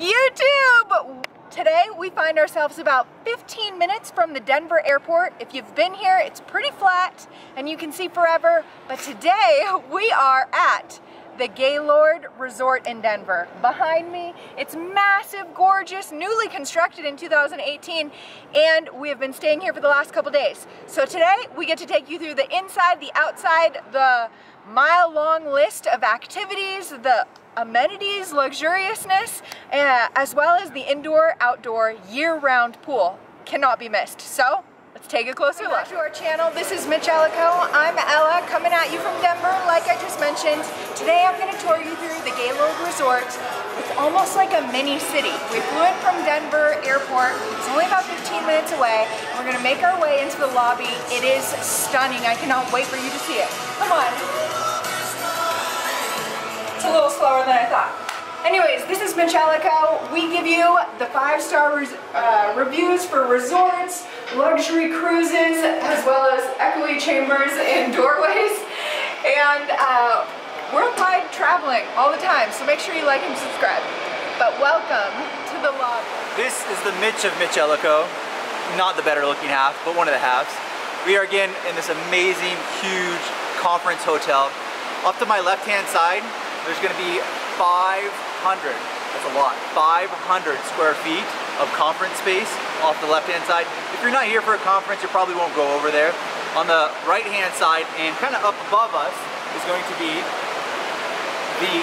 YouTube! Today we find ourselves about 15 minutes from the Denver airport. If you've been here, it's pretty flat and you can see forever, but today we are at the Gaylord Resort in Denver. Behind me, it's massive, gorgeous, newly constructed in 2018, and we have been staying here for the last couple days. So today, we get to take you through the inside, the outside, the mile-long list of activities, the amenities, luxuriousness, as well as the indoor, outdoor, year-round pool. Cannot be missed. So, let's take a closer look. Welcome back to our channel. This is Mitchellaco. I'm Ella, coming at you from Denver, like I just mentioned. Today I'm going to tour you through the Gaylord Resort. It's almost like a mini city. We flew in from Denver Airport. It's only about 15 minutes away. We're going to make our way into the lobby. It is stunning. I cannot wait for you to see it. Come on. It's a little slower than I thought. Anyways, this is Mitchellaco. We give you the five-star reviews for resorts, luxury cruises, as well as echoey chambers and doorways. And worldwide traveling all the time, so make sure you like and subscribe. But welcome to the lobby. This is the Mitch of Mitchellaco. Not the better looking half, but one of the halves. We are again in this amazing, huge conference hotel. Up to my left-hand side, there's gonna be 500, that's a lot, 500 square feet of conference space off the left-hand side. If you're not here for a conference, you probably won't go over there. On the right-hand side and kind of up above us is going to be the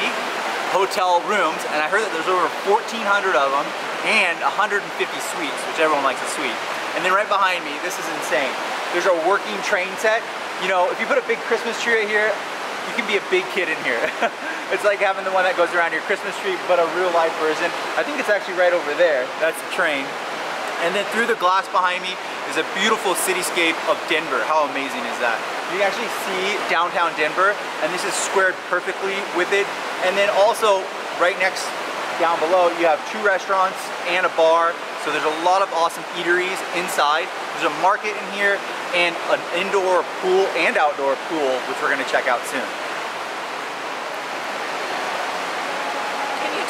hotel rooms, and I heard that there's over 1,400 of them and 150 suites, which everyone likes a suite. And then right behind me, this is insane. There's a working train set. You know, if you put a big Christmas tree right here, you can be a big kid in here. It's like having the one that goes around your Christmas tree, but a real life version. I think it's actually right over there. That's the train. And then through the glass behind me is a beautiful cityscape of Denver. How amazing is that? You can actually see downtown Denver, and this is squared perfectly with it. And then also right next down below, you have two restaurants and a bar. So there's a lot of awesome eateries inside. There's a market in here and an indoor pool and outdoor pool, which we're gonna check out soon.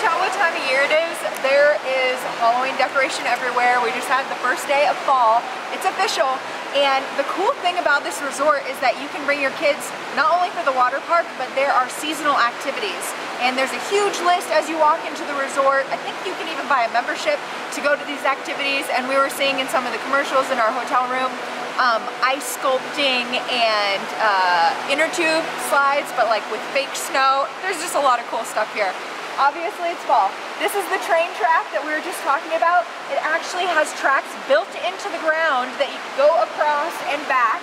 Tell what time of year it is. There is Halloween decoration everywhere. We just had the first day of fall. It's official, and the cool thing about this resort is that you can bring your kids not only for the water park, but there are seasonal activities. And there's a huge list as you walk into the resort. I think you can even buy a membership to go to these activities, and we were seeing in some of the commercials in our hotel room, ice sculpting and inner tube slides, but like with fake snow. There's just a lot of cool stuff here. Obviously it's fall. This is the train track that we were just talking about. It actually has tracks built into the ground that you can go across and back.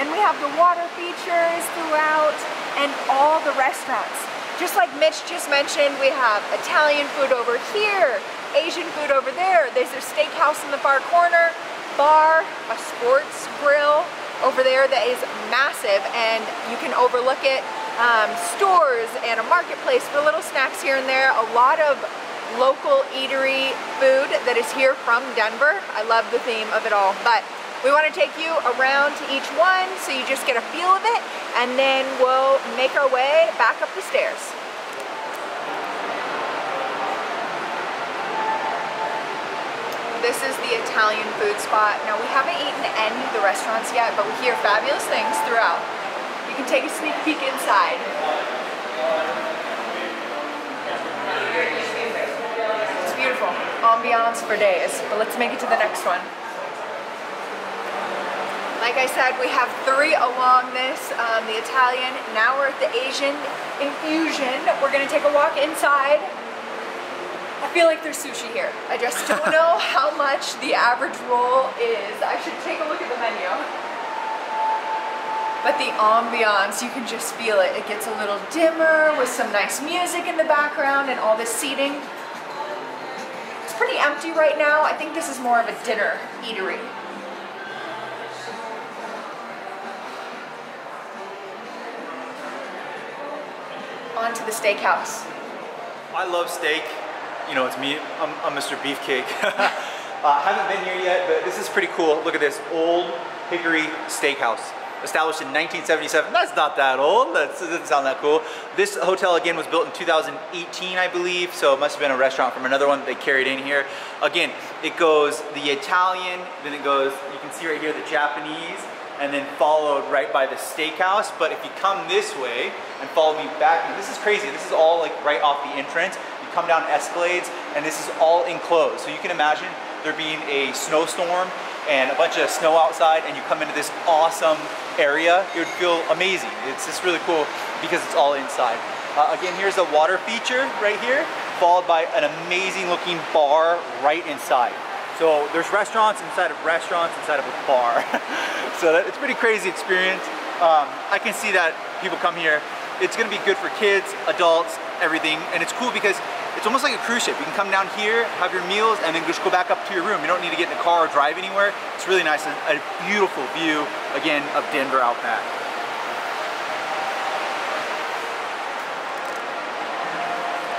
Then we have the water features throughout and all the restaurants. Just like Mitch just mentioned, we have Italian food over here, Asian food over there. There's a steakhouse in the far corner, bar, a sports grill over there that is massive and you can overlook it. Stores and a marketplace for little snacks here and there. A lot of local eatery food that is here from Denver. I love the theme of it all, but we want to take you around to each one so you just get a feel of it, and then we'll make our way back up the stairs. This is the Italian food spot. Now, we haven't eaten any of the restaurants yet, but we hear fabulous things throughout. You can take a sneak peek inside. It's beautiful. Ambiance for days. But let's make it to the next one. Like I said, we have three along this, the Italian. Now we're at the Asian infusion. We're going to take a walk inside. I feel like there's sushi here. I just don't know how much the average roll is. I should take a look at the menu. But the ambiance, you can just feel it. It gets a little dimmer with some nice music in the background and all this seating. It's pretty empty right now. I think this is more of a dinner eatery. On to the steakhouse. I love steak. You know, it's me. I'm Mr. Beefcake. I haven't been here yet, but this is pretty cool. Look at this, Old Hickory Steakhouse. established in 1977. That's not that old. That doesn't sound that cool. This hotel, again, was built in 2018, I believe, so it must have been a restaurant from another one that they carried in here. Again, it goes the Italian, then it goes, you can see right here, the Japanese, and then followed right by the steakhouse. But if you come this way and follow me back, this is crazy. This is all like right off the entrance. You come down escalades, and this is all enclosed. So you can imagine there being a snowstorm and a bunch of snow outside, and you come into this awesome area, it would feel amazing. It's just really cool because it's all inside. Again, here's a water feature right here, followed by an amazing looking bar right inside. So there's restaurants inside of a bar. So that, it's a pretty crazy experience. I can see that people come here. It's gonna be good for kids, adults, everything. And it's cool because it's almost like a cruise ship. You can come down here, have your meals, and then just go back up to your room. You don't need to get in the car or drive anywhere. It's really nice and a beautiful view, again, of Denver out back.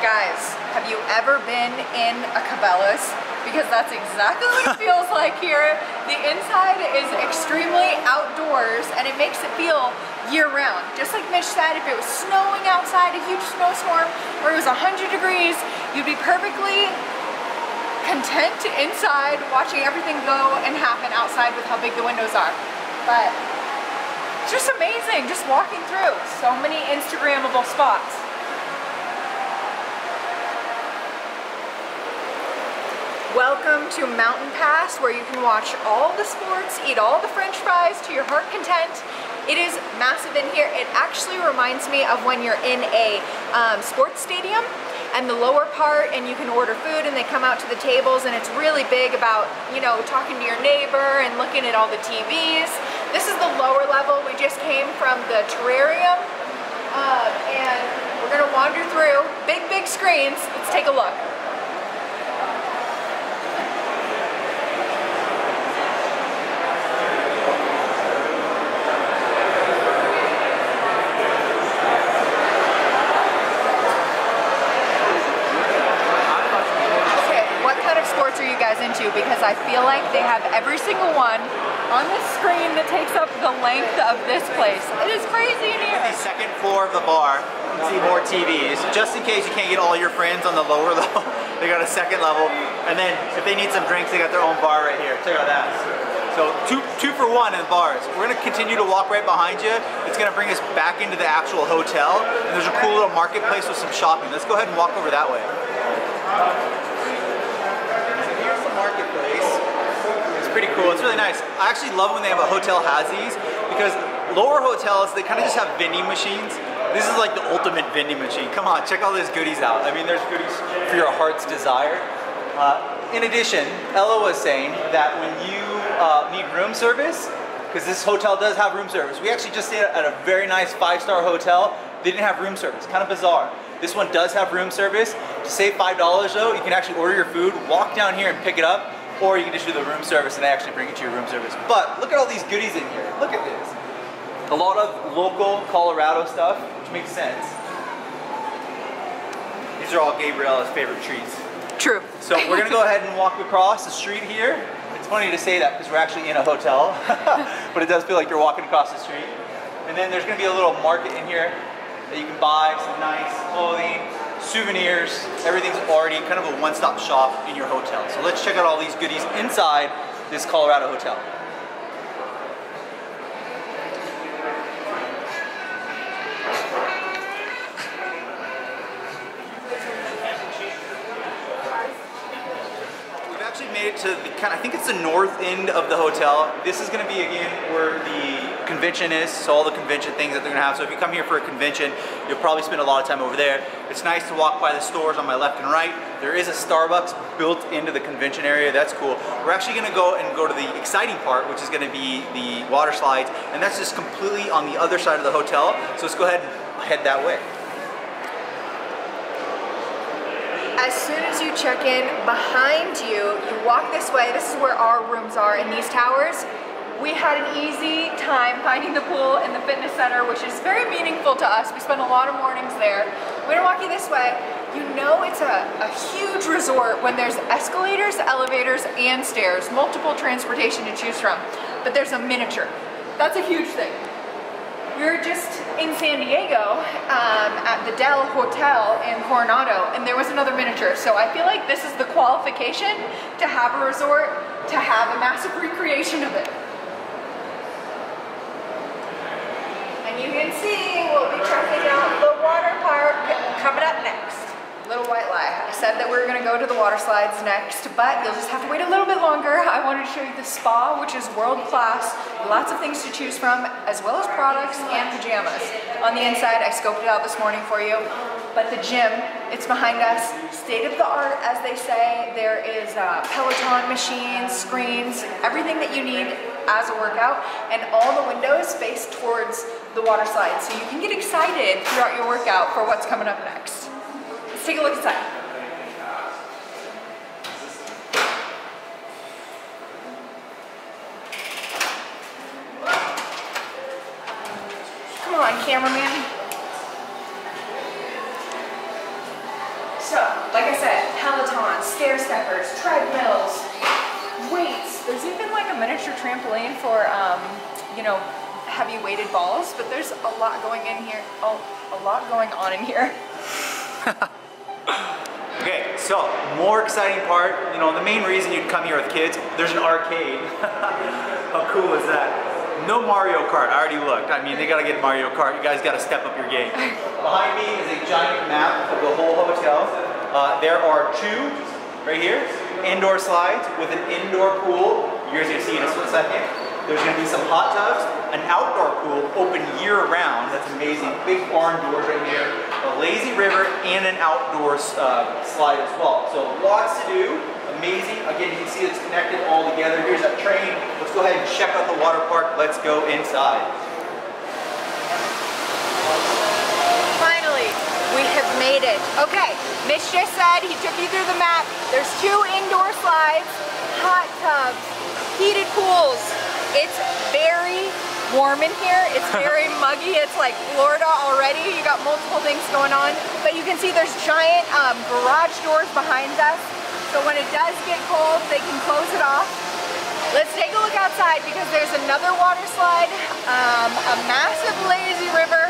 Guys, have you ever been in a Cabela's? Because that's exactly what it feels like here. The inside is extremely outdoors, and it makes it feel year-round. Just like Mitch said, if it was snowing outside, a huge snowstorm, or it was 100 degrees, you'd be perfectly content inside watching everything go and happen outside with how big the windows are. But it's just amazing, just walking through. So many Instagrammable spots. Welcome to Mountain Pass, where you can watch all the sports, eat all the french fries to your heart content. It is massive in here. It actually reminds me of when you're in a sports stadium and the lower part, and you can order food and they come out to the tables, and it's really big about, you know, talking to your neighbor and looking at all the TVs. This is the lower level. We just came from the terrarium and we're gonna wander through big screens. Let's take a look. Into, because I feel like they have every single one on this screen that takes up the length of this place. It is crazy in here. The second floor of the bar, you can see more TVs. Just in case you can't get all your friends on the lower level, they got a second level. And then if they need some drinks, they got their own bar right here. Check out that. So two for one in the bars. We're gonna continue to walk right behind you. It's gonna bring us back into the actual hotel. And there's a cool little marketplace with some shopping. Let's go ahead and walk over that way. Marketplace. It's pretty cool. It's really nice. I actually love when they have a hotel has these, because lower hotels, they kind of just have vending machines. This is like the ultimate vending machine. Come on, check all those goodies out. I mean, there's goodies for your heart's desire. In addition, Ella was saying that when you need room service, because this hotel does have room service. We actually just stayed at a very nice five-star hotel. They didn't have room service. Kind of bizarre. This one does have room service. To save $5 though, you can actually order your food, walk down here and pick it up, or you can just do the room service and they actually bring it to your room service. But look at all these goodies in here. Look at this. A lot of local Colorado stuff, which makes sense. These are all Gabriella's favorite treats. True. So we're gonna go ahead and walk across the street here. It's funny to say that because we're actually in a hotel, but it does feel like you're walking across the street. And then there's gonna be a little market in here that you can buy some nice clothing, souvenirs. Everything's already kind of a one-stop shop in your hotel. So let's check out all these goodies inside this Colorado hotel. We've actually made it to the kind of, I think it's the north end of the hotel. This is gonna be, again, where the convention is, so all the convention things that they're gonna have. So if you come here for a convention, you'll probably spend a lot of time over there. It's nice to walk by the stores on my left and right. There is a Starbucks built into the convention area. That's cool. We're actually gonna go to the exciting part, which is gonna be the water slides, and that's just completely on the other side of the hotel. So let's go ahead and head that way. As soon as you check in, behind you, you walk this way. This is where our rooms are in these towers. We had an easy time finding the pool and the fitness center, which is very meaningful to us. We spend a lot of mornings there. We're gonna walk you this way. You know it's a huge resort when there's escalators, elevators, and stairs, multiple transportation to choose from. But there's a miniature. That's a huge thing. We were just in San Diego at the Del Hotel in Coronado, and there was another miniature. So I feel like this is the qualification to have a resort, to have a massive recreation of it. And you can see we'll be checking out the water park coming up next. Little white lie. I said that we were gonna go to the water slides next, but you'll just have to wait a little bit longer. I wanted to show you the spa, which is world class, lots of things to choose from, as well as products and pajamas. On the inside, I scoped it out this morning for you, but the gym, it's behind us, state of the art, as they say. There is Peloton machines, screens, everything that you need as a workout, and all the windows face towards the water slide, so you can get excited throughout your workout for what's coming up next. Let's take a look inside. Come on, cameraman. So, like I said, Peloton, stair steppers, treadmills, weights. There's even like a miniature trampoline for, you know, heavy weighted balls, but there's a lot going in here. Oh, a lot going on in here. Okay, so more exciting part, you know, the main reason you'd come here with kids, there's an arcade. How cool is that? No Mario Kart, I already looked. I mean, they gotta get Mario Kart, you guys gotta step up your game. Behind me is a giant map of the whole hotel. There are two, right here, indoor slides with an indoor pool. You're gonna see in a second. There's gonna be some hot tubs, an outdoor pool open year round, that's amazing. Big barn doors right here. A lazy river and an outdoor slide as well. So lots to do, amazing. Again, you can see it's connected all together. Here's that train. Let's go ahead and check out the water park. Let's go inside. Finally, we have made it. Okay, Mitch just said he took you through the map. There's two indoor slides, hot tubs, heated pools. It's very warm in here. It's very muggy. It's like Florida already. You got multiple things going on, but you can see there's giant garage doors behind us. So when it does get cold, they can close it off. Let's take a look outside because there's another water slide, a massive lazy river.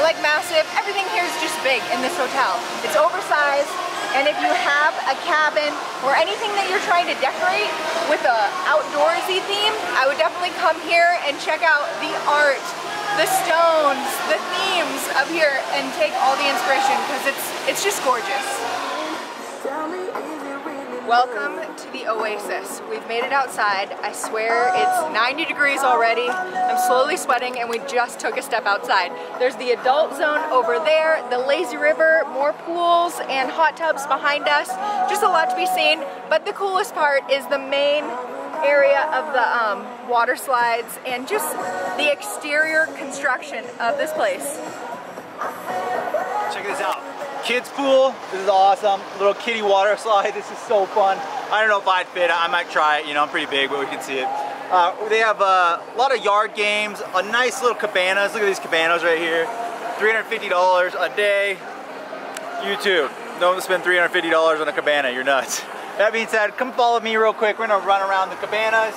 I like massive. Everything here is just big in this hotel. It's oversized. And if you have a cabin or anything that you're trying to decorate with an outdoorsy theme, I would definitely come here and check out the art, the stones, the themes up here and take all the inspiration because it's just gorgeous. Welcome to the Oasis. We've made it outside. I swear it's 90 degrees already. I'm slowly sweating and we just took a step outside. There's the adult zone over there, the lazy river, more pools and hot tubs behind us. Just a lot to be seen, but the coolest part is the main area of the water slides and just the exterior construction of this place. Check this out. Kids pool, this is awesome. Little kiddie water slide, this is so fun. I don't know if I'd fit, I might try it. You know, I'm pretty big, but we can see it. They have a lot of yard games, a nice little cabanas. Look at these cabanas right here. $350 a day. You too, don't spend $350 on a cabana, you're nuts. That being said, come follow me real quick. We're gonna run around the cabanas.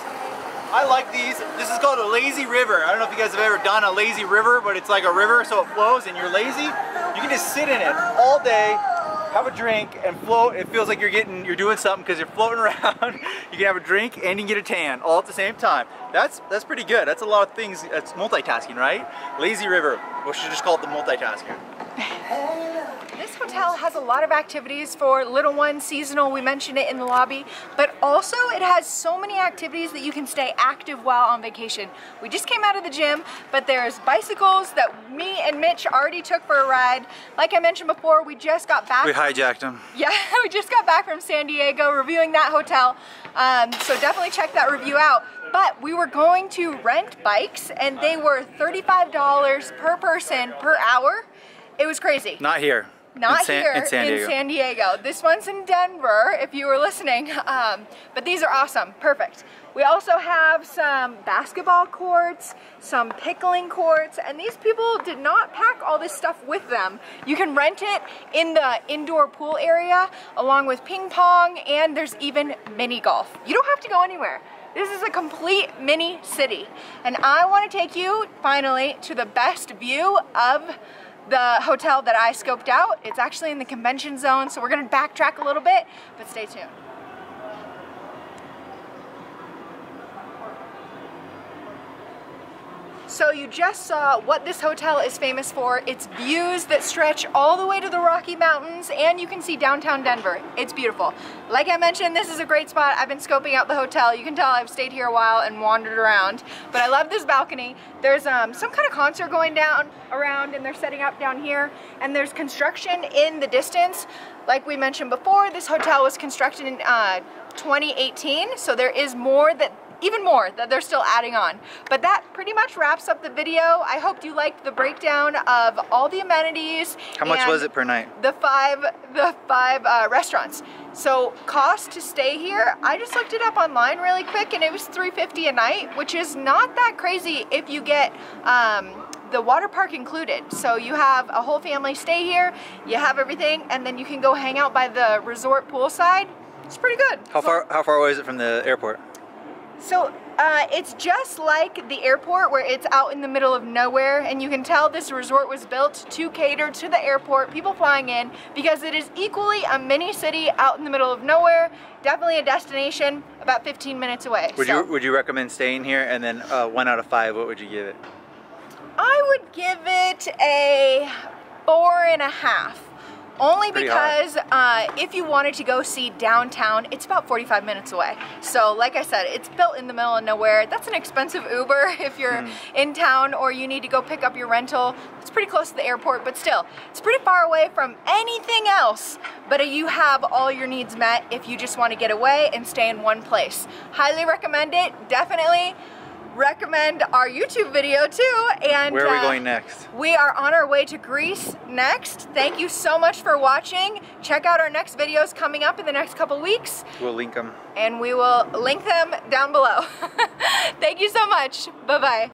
I like these. This is called a lazy river. I don't know if you guys have ever done a lazy river, but it's like a river, so it flows and you're lazy. You can just sit in it all day, have a drink and float. It feels like you're doing something because you're floating around. You can have a drink and you can get a tan all at the same time. That's pretty good. That's a lot of things. That's multitasking, right? Lazy river. We should just call it the multitasker. This hotel has a lot of activities for little ones, seasonal, we mentioned it in the lobby, but also it has so many activities that you can stay active while on vacation. We just came out of the gym, but there's bicycles that me and Mitch already took for a ride. Like I mentioned before, we just got back. We hijacked them. Yeah, we just got back from San Diego reviewing that hotel, so definitely check that review out. But we were going to rent bikes and they were $35 per person per hour. It was crazy. Not here. Not here in San Diego. This one's in Denver, if you were listening. But these are awesome, perfect. We also have some basketball courts, some pickling courts, and these people did not pack all this stuff with them. You can rent it in the indoor pool area, along with ping pong, and there's even mini golf. You don't have to go anywhere. This is a complete mini city, and I want to take you finally to the best view of the hotel that I scoped out. It's actually in the convention zone, so we're going to backtrack a little bit, but stay tuned. So you just saw what this hotel is famous for. It's views that stretch all the way to the Rocky Mountains, and you can see downtown Denver. It's beautiful. Like I mentioned, this is a great spot. I've been scoping out the hotel. You can tell I've stayed here a while and wandered around, but I love this balcony. There's some kind of concert going down around, and they're setting up down here, and there's construction in the distance. Like we mentioned before, this hotel was constructed in 2018, so there is more that even more that they're still adding on. But that pretty much wraps up the video. I hope you liked the breakdown of all the amenities. How much was it per night? The five restaurants. So cost to stay here, I just looked it up online really quick, and it was $350 a night, which is not that crazy if you get the water park included. So you have a whole family stay here, you have everything, and then you can go hang out by the resort poolside. It's pretty good. How far away is it from the airport? So it's just like the airport, where it's out in the middle of nowhere, and you can tell this resort was built to cater to the airport, people flying in, because it is equally a mini city out in the middle of nowhere, definitely a destination about 15 minutes away. Would you recommend staying here? And then 1 out of 5, what would you give it? I would give it a 4.5. Only because if you wanted to go see downtown, it's about 45 minutes away. So like I said, it's built in the middle of nowhere. That's an expensive Uber if you're in town or you need to go pick up your rental. It's pretty close to the airport, but still, it's pretty far away from anything else. But you have all your needs met if you just want to get away and stay in one place. Highly recommend it, definitely. Recommend our YouTube video too. And where are we going next? We are on our way to Greece next. Thank you so much for watching. Check out our next videos coming up in the next couple weeks. We'll link them. And we will link them down below. Thank you so much. Bye-bye.